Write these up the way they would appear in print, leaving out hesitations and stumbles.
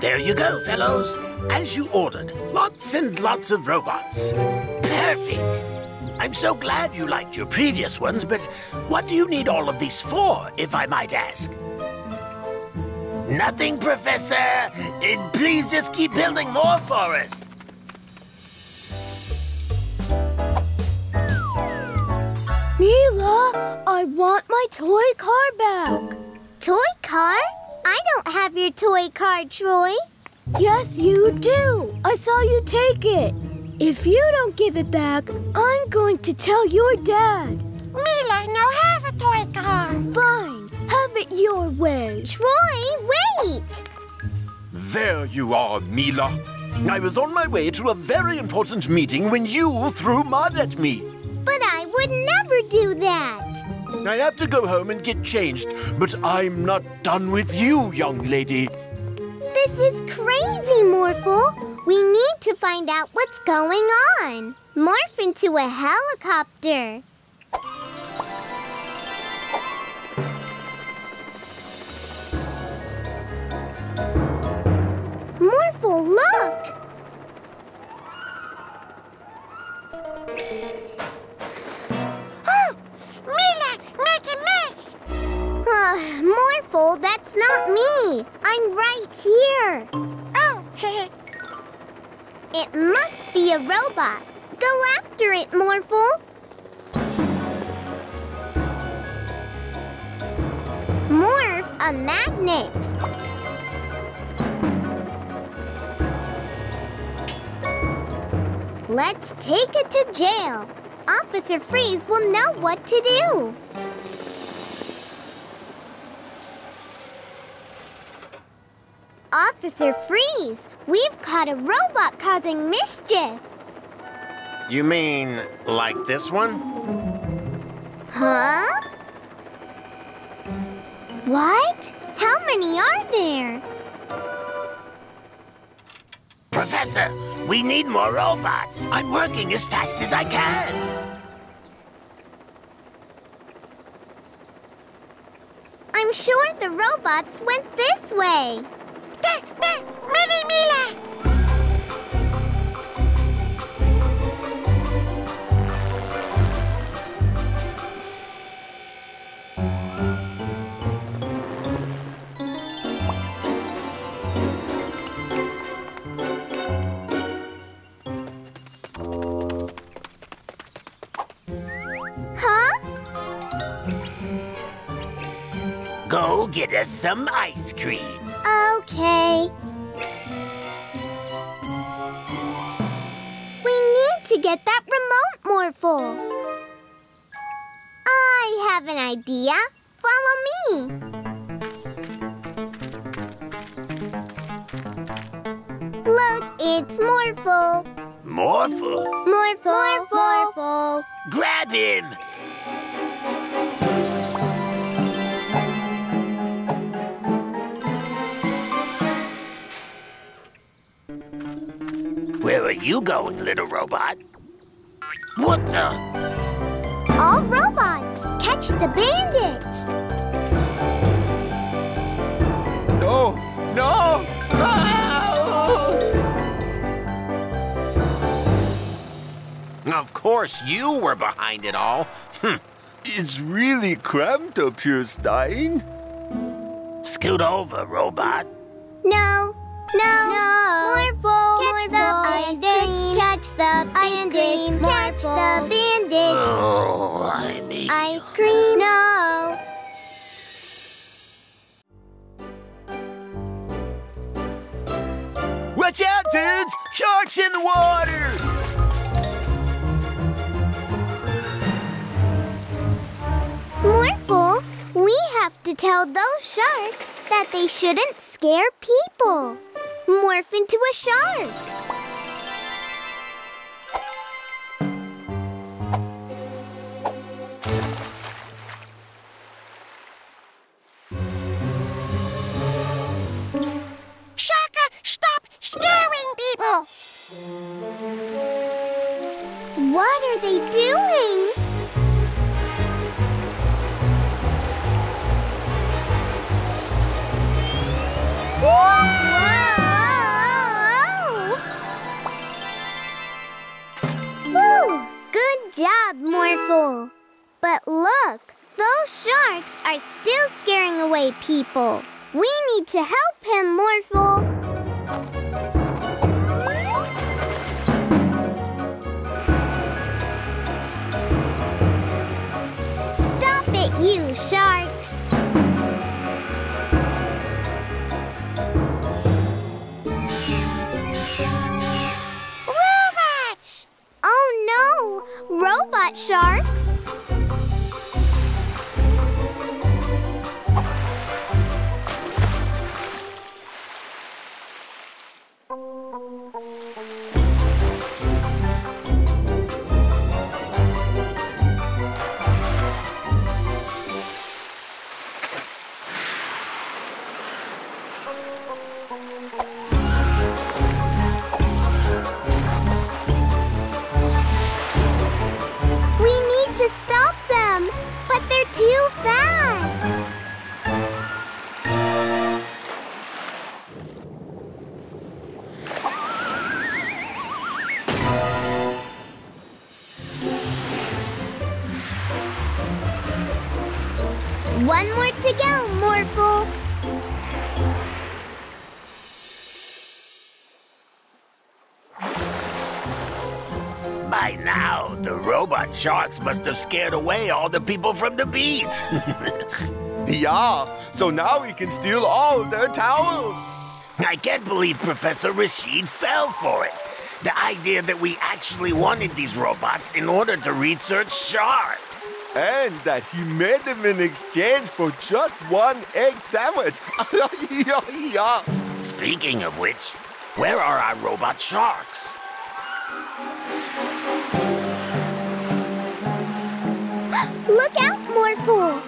There you go, fellows. As you ordered, lots and lots of robots. Perfect. I'm so glad you liked your previous ones, but what do you need all of these for, if I might ask? Nothing, Professor. Please just keep building more for us. Mila, I want my toy car back. Toy car? I don't have your toy car, Troy. Yes, you do. I saw you take it. If you don't give it back, I'm going to tell your dad. Mila, I now have a toy car. Fine. Have it your way. Troy, wait! There you are, Mila. I was on my way to a very important meeting when you threw mud at me. But I would never do that. I have to go home and get changed, but I'm not done with you, young lady. This is crazy, Morphle. We need to find out what's going on. Morph into a helicopter. Morphle, look! Mila, make a mess! Morphle, that's not me. I'm right here. Oh. It must be a robot. Go after it, Morphle. Morph a magnet. Let's take it to jail. Officer Freeze will know what to do. Officer Freeze, we've caught a robot causing mischief. You mean like this one? Huh? What? How many are there? Professor, we need more robots. I'm working as fast as I can. I'm sure the robots went this way. Ready, Mila! Go get us some ice cream. Okay. We need to get that remote, Morphle. I have an idea. Follow me. Look, it's Morphle. Morphle? Morphle. Morphle. Grab him. Where are you going, little robot? What the? All robots, catch the bandits! No! No! No! Of course you were behind it all. It's really cramped up here, Stein. Scoot over, robot. No. No, no. Morphle, catch the bandits, catch the bandits, catch the bandits. Oh, I need ice cream. No. Watch out, dudes! Sharks in the water! Morphle, we have to tell those sharks that they shouldn't scare people. Morph into a shark. Shaka, stop scaring people. What are they doing? Whoa! Wow! people. We need to help him, Morphle. Stop it, you sharks. Robots! Oh no, robot sharks. By now, the robot sharks must have scared away all the people from the beach. Yeah, so now we can steal all their towels. I can't believe Professor Rashid fell for it. The idea that we actually wanted these robots in order to research sharks. And that he made them in exchange for just one egg sandwich. Speaking of which, where are our robot sharks? Look out, Morphle!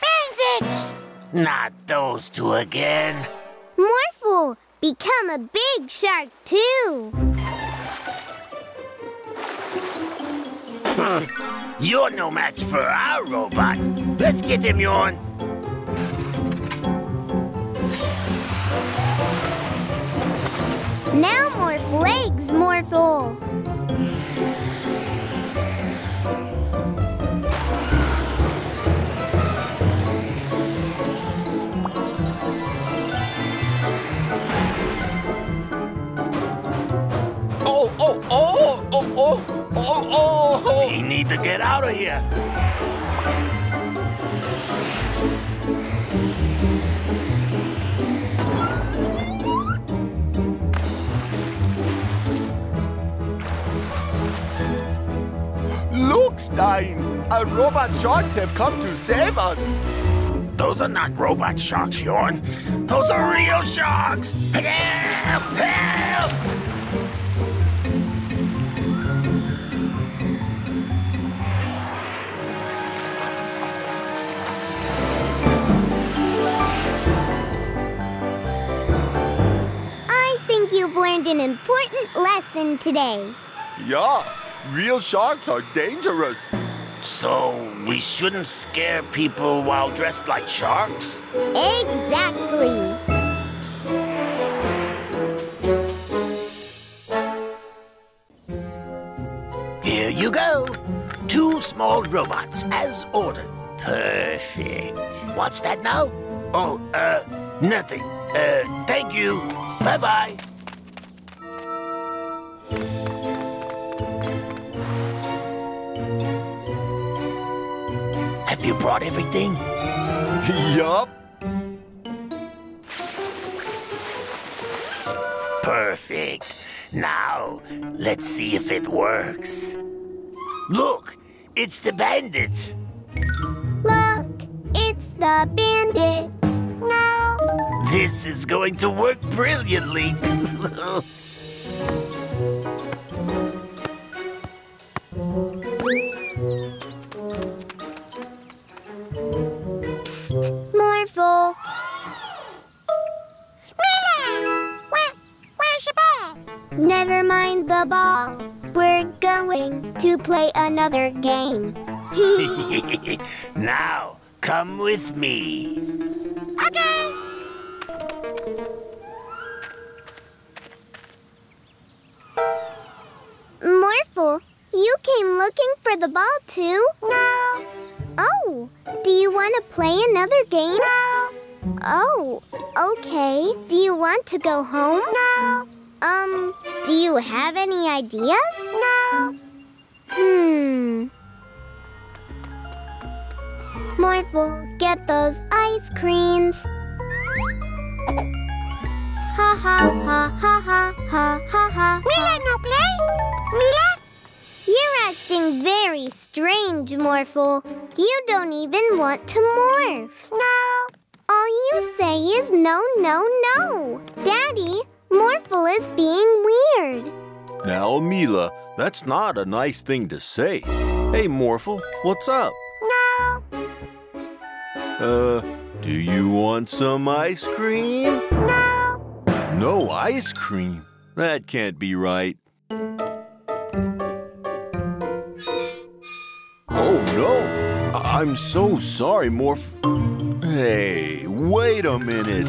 Bandits! Not those two again. Morphle, become a big shark too. You're no match for our robot. Let's get him, Yawn. Now more legs, Morphle. Oh! We need to get out of here. Look, Stein! Our robot sharks have come to save us! Those are not robot sharks, Yawn. Those are real sharks! Help! Help! I think you've learned an important lesson today. Yeah. Real sharks are dangerous. So, we shouldn't scare people while dressed like sharks? Exactly. Here you go. 2 small robots, as ordered. Perfect. What's that now? Oh, nothing. Thank you. Bye-bye. Have you brought everything? Yup. Perfect. Now, let's see if it works. Look, it's the bandits. Look, it's the bandits. Now. This is going to work brilliantly. Mila! Where's your ball? Never mind the ball. We're going to play another game. Now, come with me. Okay. Morphle, you came looking for the ball too? No. Oh, do you want to play another game? No. Oh, okay. Do you want to go home? No. Do you have any ideas? No. Morphle, get those ice creams. Ha ha ha ha ha ha ha ha. Mila, no play? Mila? You're acting very strange, Morphle. You don't even want to morph. No. All you say is no, no, no. Daddy, Morphle is being weird. Now, Mila, that's not a nice thing to say. Hey, Morphle, what's up? No. Do you want some ice cream? No. No ice cream? That can't be right. Oh no! I'm so sorry, Morph. Hey, wait a minute.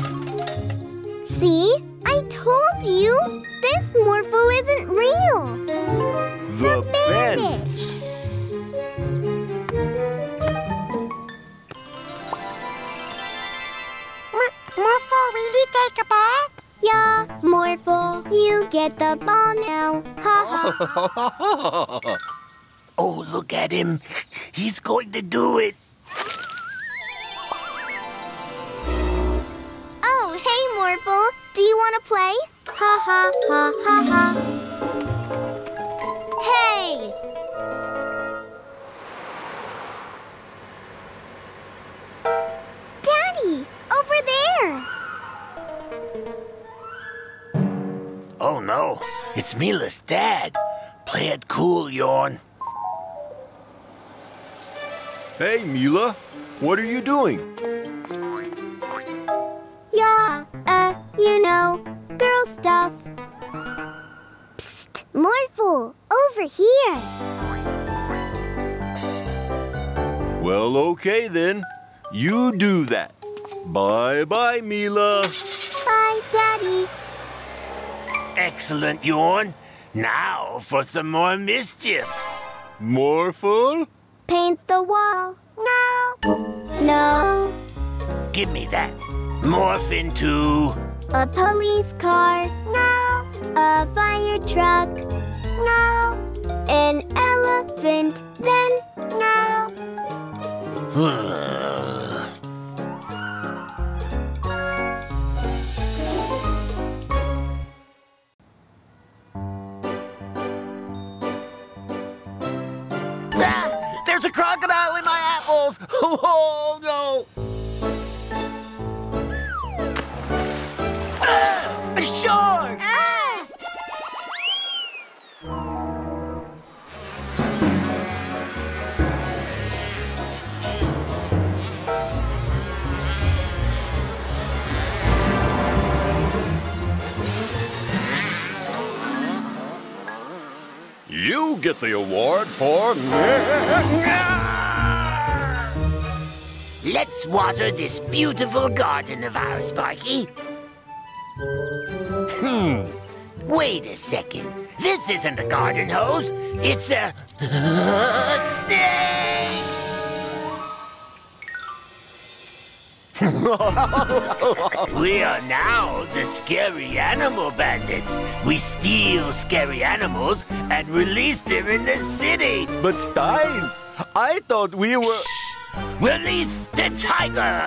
See? I told you! This Morphle isn't real! The bandits! Morphle, will you take a ball? Yeah, Morphle, you get the ball now. Ha ha. Oh, look at him. He's going to do it. Oh, hey, Morphle. Do you want to play? Ha ha ha ha ha. Hey! Daddy! Over there! Oh no, it's Mila's dad. Play it cool, Yawn. Hey, Mila, what are you doing? Yeah, you know, girl stuff. Psst, Morphle, over here. Well, okay then. You do that. Bye-bye, Mila. Bye, Daddy. Excellent, Yawn. Now for some more mischief. Morphle? Paint the wall. No. No. Give me that. Morph into... a police car. No. A fire truck. No. An elephant. Then... no. There's a crocodile in my apples! Oh, no! A shark! Ah! You get the award for... Let's water this beautiful garden of ours, Barky. Wait a second. This isn't a garden hose. It's a... snake! We are now the Scary Animal Bandits. We steal scary animals and release them in the city. But Stein, I thought we were... Shh! Release the tiger!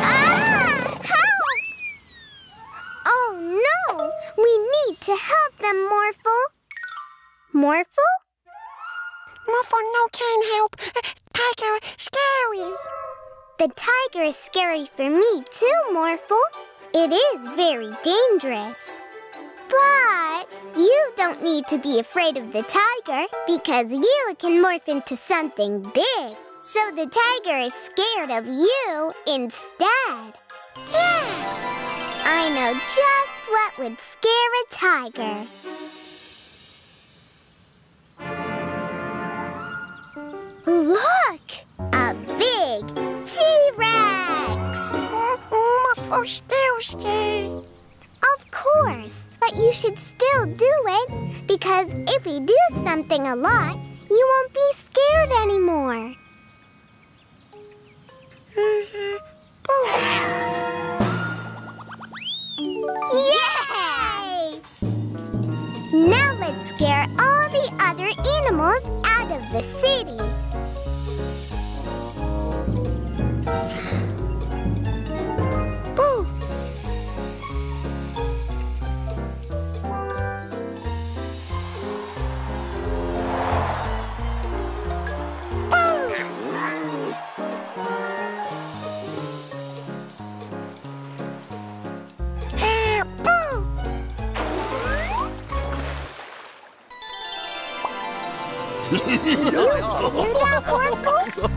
Ah! Help! Oh no! We need to help them, Morphle. Morphle? Morphle no can help. Tiger scary. The tiger is scary for me too, Morphle. It is very dangerous. But you don't need to be afraid of the tiger because you can morph into something big. So the tiger is scared of you instead. Yeah! I know just what would scare a tiger. Look! A big T-Rex! Morphle still scared. Of course. But you should still do it, because if you do something a lot, you won't be scared anymore. Yay! Now let's scare all the other animals out of the city.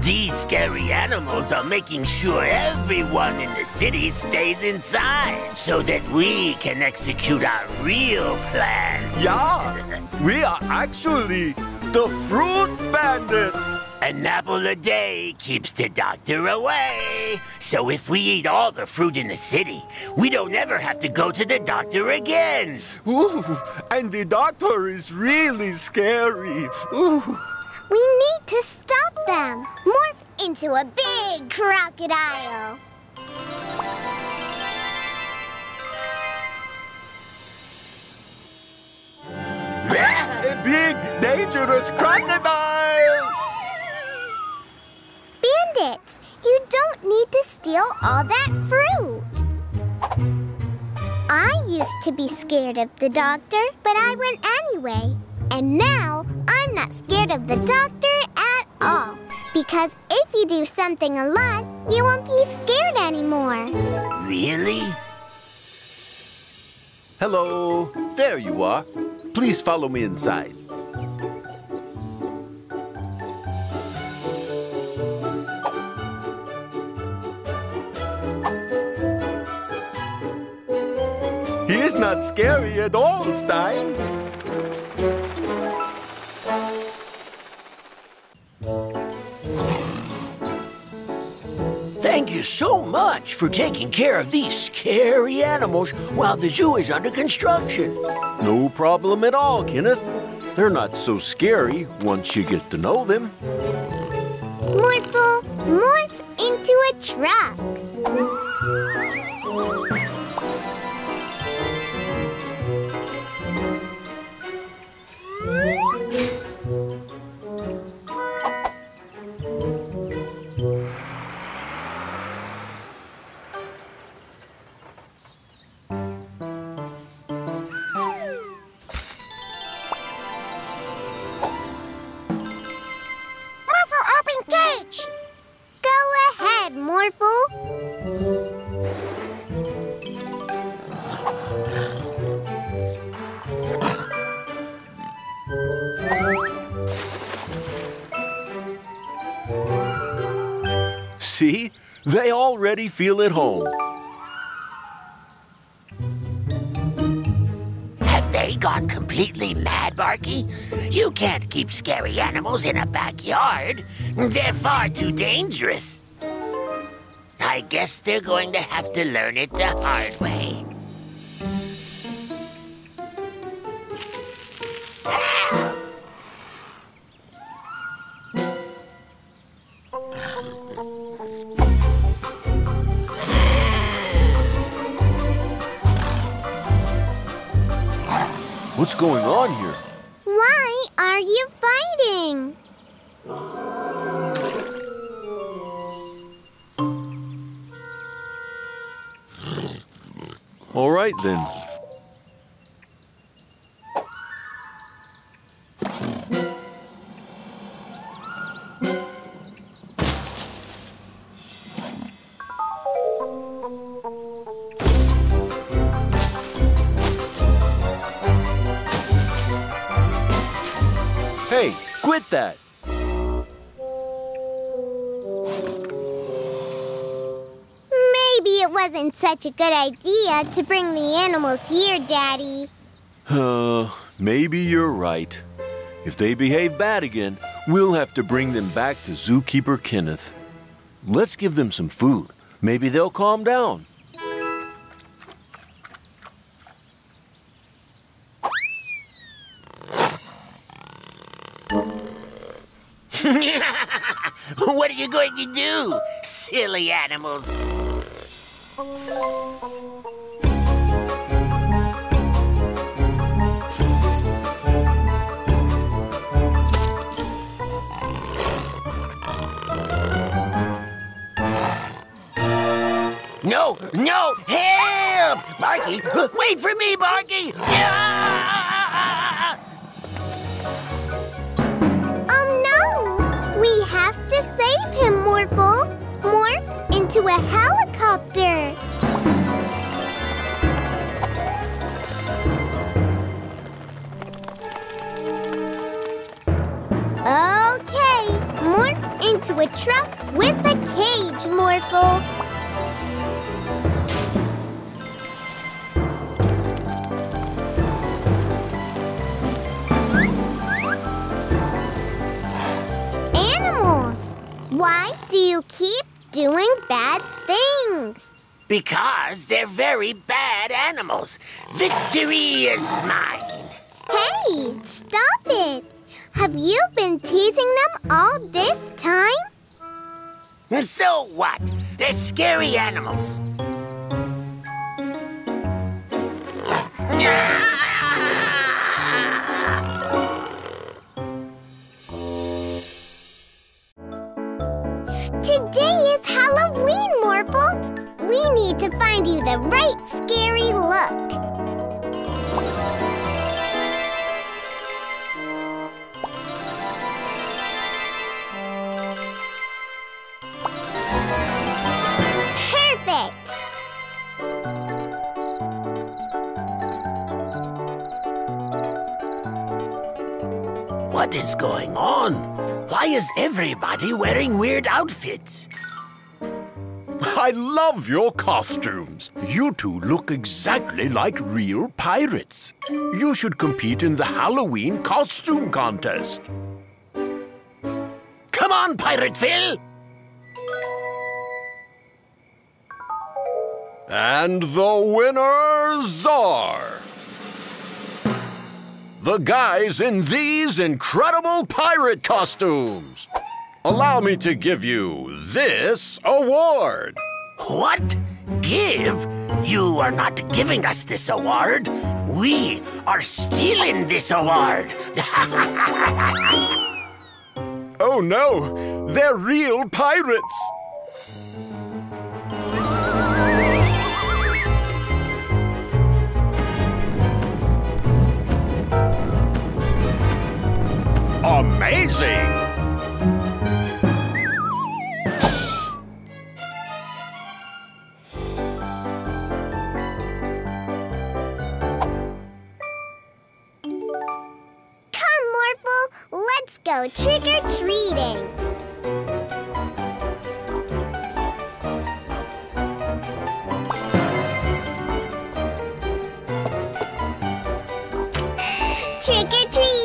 These scary animals are making sure everyone in the city stays inside so that we can execute our real plan. Yeah, we are actually the Fruit Bandits. An apple a day keeps the doctor away. So if we eat all the fruit in the city, we don't ever have to go to the doctor again. Ooh, and the doctor is really scary. Ooh. We need to stop them. Morph into a big crocodile. A big, dangerous crocodile! Bandits, you don't need to steal all that fruit. I used to be scared of the doctor, but I went anyway. And now, I'm not scared of the doctor at all. Because if you do something a lot, you won't be scared anymore. Really? Hello. There you are. Please follow me inside. He's not scary at all, Stein. Thank you so much for taking care of these scary animals while the zoo is under construction. No problem at all, Kenneth. They're not so scary once you get to know them. Morphle, morph into a truck. See? They already feel at home. Have they gone completely mad, Barky? You can't keep scary animals in a backyard. They're far too dangerous. I guess they're going to have to learn it the hard way. What's going on here? Why are you fighting? All right, then. Hey, quit that! Maybe it wasn't such a good idea to bring the animals here, Daddy. Maybe you're right. If they behave bad again, we'll have to bring them back to Zookeeper Kenneth. Let's give them some food. Maybe they'll calm down. What are you going to do, silly animals? No, no, help! Barky, wait for me, Barky! Oh no! We have to save him, Morphle! Morph into a helicopter! Okay, morph into a truck with a cage, Morphle! Why do you keep doing bad things? Because they're very bad animals. Victory is mine. Hey, stop it. Have you been teasing them all this time? So what? They're scary animals. Today is Halloween, Morphle. We need to find you the right scary look. Perfect. What is going on? Why is everybody wearing weird outfits? I love your costumes. You two look exactly like real pirates. You should compete in the Halloween costume contest. Come on, Pirate Phil! And the winners are... the guys in these incredible pirate costumes. Allow me to give you this award. What? Give? You are not giving us this award. We are stealing this award. Oh no, they're real pirates. Amazing! Come, Morphle, let's go trick-or-treating. Trick-or-treat!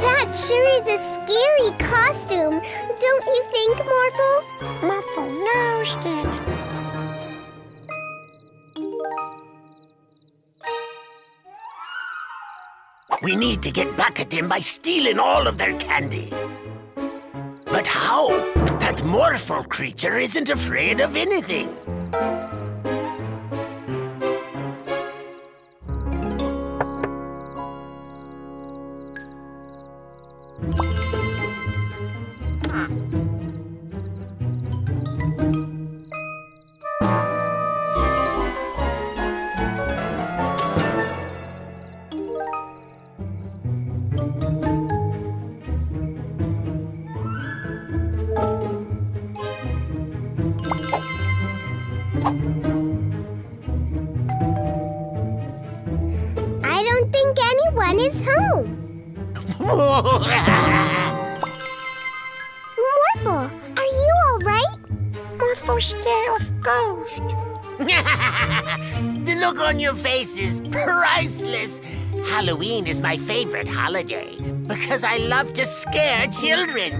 That sure is a scary costume, don't you think, Morphle? Morphle knows it. We need to get back at them by stealing all of their candy. But how? That Morphle creature isn't afraid of anything. Your face is priceless. Halloween is my favorite holiday because I love to scare children.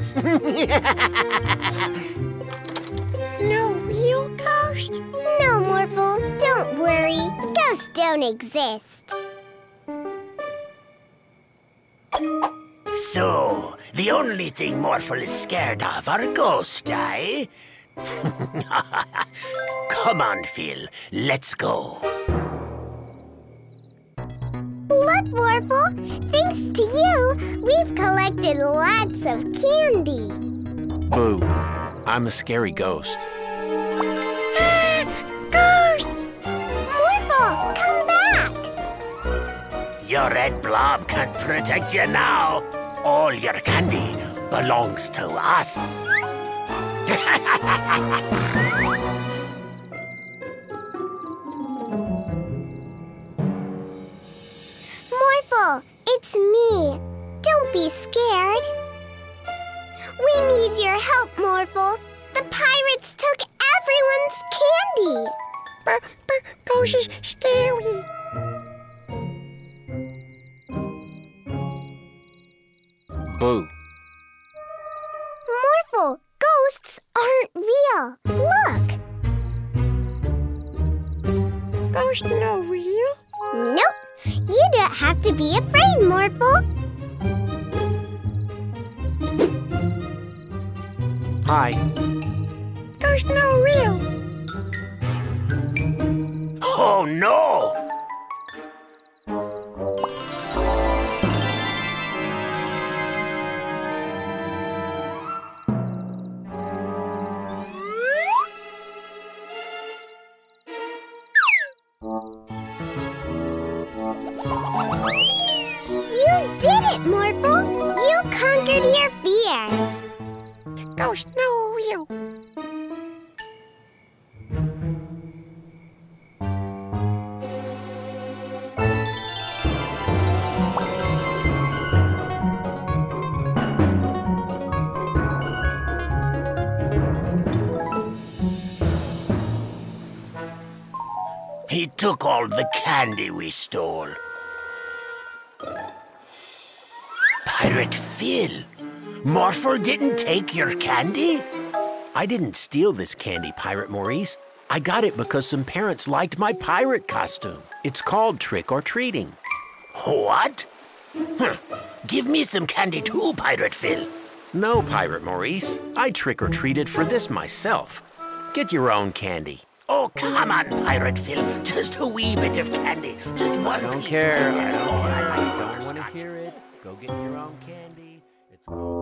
No real ghost? No, Morphle, don't worry. Ghosts don't exist. So, the only thing Morphle is scared of are ghosts, eh? Come on, Phil. Let's go. Look, Morphle. Thanks to you, we've collected lots of candy. Boo. I'm a scary ghost. Ghost! Morphle, come back! Your red blob can't protect you now. All your candy belongs to us. Morphle, it's me. Don't be scared. We need your help, Morphle. The pirates took everyone's candy. Ghost is scary. Boo. Morphle, ghosts aren't real. Look. Ghosts no real? Nope. You don't have to be afraid, Morphle. Hi. Ghosts no real. Oh no! He took all the candy we stole. Pirate Phil, Morphle didn't take your candy? I didn't steal this candy, Pirate Maurice. I got it because some parents liked my pirate costume. It's called trick-or-treating. What? Give me some candy too, Pirate Phil. No, Pirate Maurice. I trick-or-treated for this myself. Get your own candy. Oh, come on, Pirate Phil. Just a wee bit of candy. Just one piece. I don't care. I don't want to hear it. Go get your own candy. It's cold.